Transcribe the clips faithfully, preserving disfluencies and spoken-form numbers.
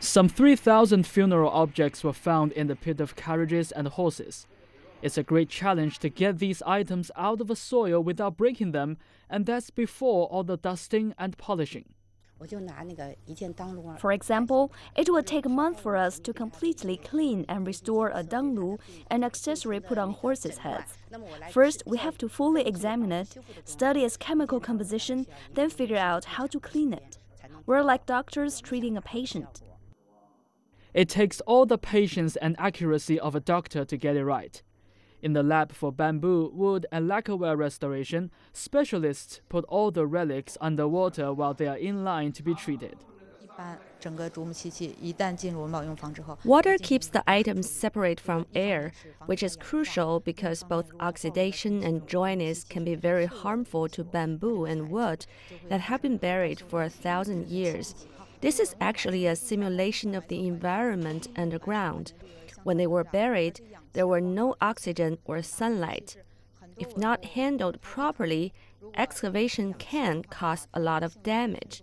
Some three thousand funeral objects were found in the pit of carriages and horses. It's a great challenge to get these items out of the soil without breaking them, and that's before all the dusting and polishing. For example, it would take a month for us to completely clean and restore a danglu, an accessory put on horses' heads. First, we have to fully examine it, study its chemical composition, then figure out how to clean it. We're like doctors treating a patient. It takes all the patience and accuracy of a doctor to get it right. In the lab for bamboo, wood, and lacquerware restoration, specialists put all the relics underwater while they are in line to be treated. Water keeps the items separate from air, which is crucial because both oxidation and dryness can be very harmful to bamboo and wood that have been buried for a thousand years. This is actually a simulation of the environment underground. When they were buried, there were no oxygen or sunlight. If not handled properly, excavation can cause a lot of damage.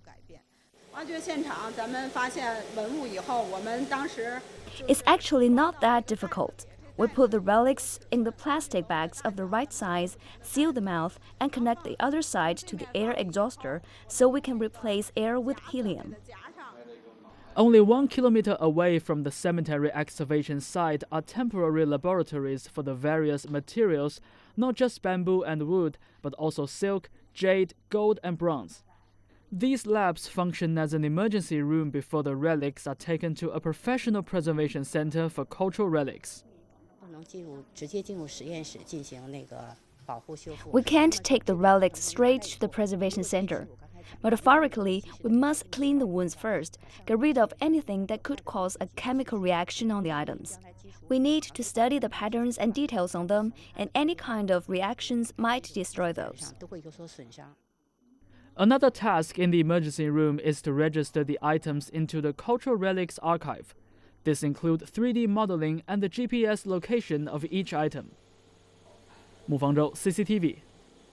It's actually not that difficult. We put the relics in the plastic bags of the right size, seal the mouth, and connect the other side to the air exhauster so we can replace air with helium. Only one kilometer away from the cemetery excavation site are temporary laboratories for the various materials, not just bamboo and wood, but also silk, jade, gold and bronze. These labs function as an emergency room before the relics are taken to a professional preservation center for cultural relics. We can't take the relics straight to the preservation center. Metaphorically, we must clean the wounds first, get rid of anything that could cause a chemical reaction on the items. We need to study the patterns and details on them, and any kind of reactions might destroy those. Another task in the emergency room is to register the items into the Cultural Relics Archive. This includes three D modeling and the G P S location of each item. Mu Fangzhou, C C T V.